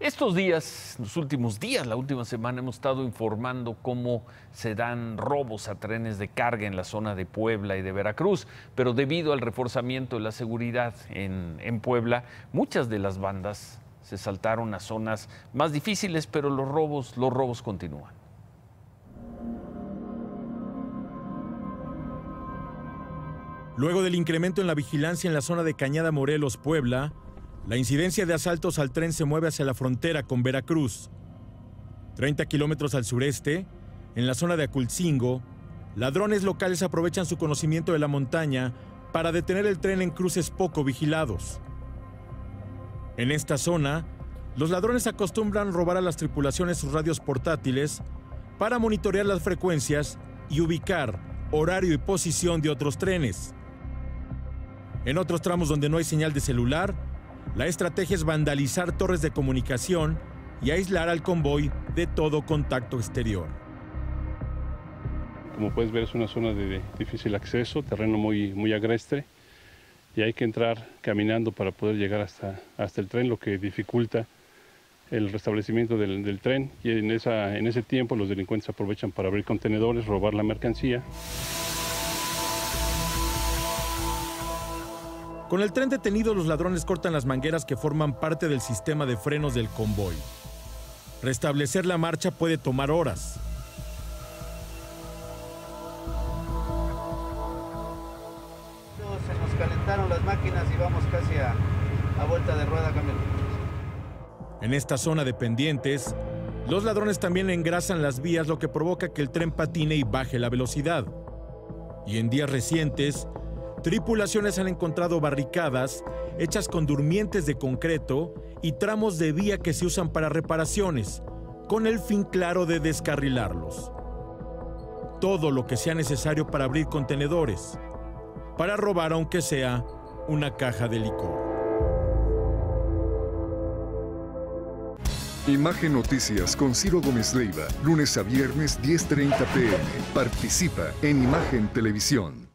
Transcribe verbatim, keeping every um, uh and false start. Estos días, los últimos días, la última semana, hemos estado informando cómo se dan robos a trenes de carga en la zona de Puebla y de Veracruz, pero debido al reforzamiento de la seguridad en, en Puebla, muchas de las bandas se saltaron a zonas más difíciles, pero los robos, los robos continúan. Luego del incremento en la vigilancia en la zona de Cañada Morelos, Puebla, la incidencia de asaltos al tren se mueve hacia la frontera con Veracruz. treinta kilómetros al sureste, en la zona de Aculcingo, ladrones locales aprovechan su conocimiento de la montaña para detener el tren en cruces poco vigilados. En esta zona, los ladrones acostumbran robar a las tripulaciones sus radios portátiles para monitorear las frecuencias y ubicar horario y posición de otros trenes. En otros tramos donde no hay señal de celular, la estrategia es vandalizar torres de comunicación y aislar al convoy de todo contacto exterior. Como puedes ver, es una zona de difícil acceso, terreno muy, muy agreste, y hay que entrar caminando para poder llegar hasta, hasta el tren, lo que dificulta el restablecimiento del, del tren. Y en, esa, en ese tiempo los delincuentes aprovechan para abrir contenedores, robar la mercancía. Con el tren detenido, los ladrones cortan las mangueras que forman parte del sistema de frenos del convoy. Restablecer la marcha puede tomar horas. Se nos calentaron las máquinas y vamos casi a, a vuelta de rueda caminando. En esta zona de pendientes, los ladrones también engrasan las vías, lo que provoca que el tren patine y baje la velocidad. Y en días recientes, tripulaciones han encontrado barricadas hechas con durmientes de concreto y tramos de vía que se usan para reparaciones, con el fin claro de descarrilarlos. Todo lo que sea necesario para abrir contenedores, para robar aunque sea una caja de licor. Imagen Noticias con Ciro Gómez Leyva, lunes a viernes diez treinta p m Participa en Imagen Televisión.